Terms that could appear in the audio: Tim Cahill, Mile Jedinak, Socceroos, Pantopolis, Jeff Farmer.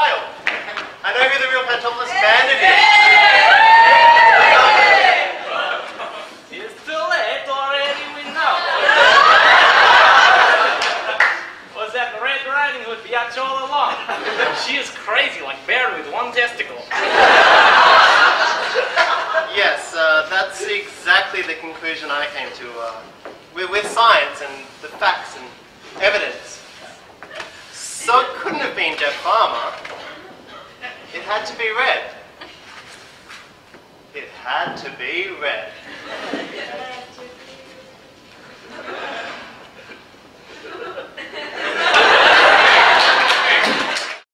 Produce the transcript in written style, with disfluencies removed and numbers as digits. child. I know who the real Pantopolis bandit is. It's too late, already we know. Was that Red Riding Hood biatch all along? She is crazy, like bear with one testicle. Yes, that's exactly the conclusion I came to. With science and the facts and evidence. So it couldn't have been Jeff Farmer. It had to be Red. It had to be Red.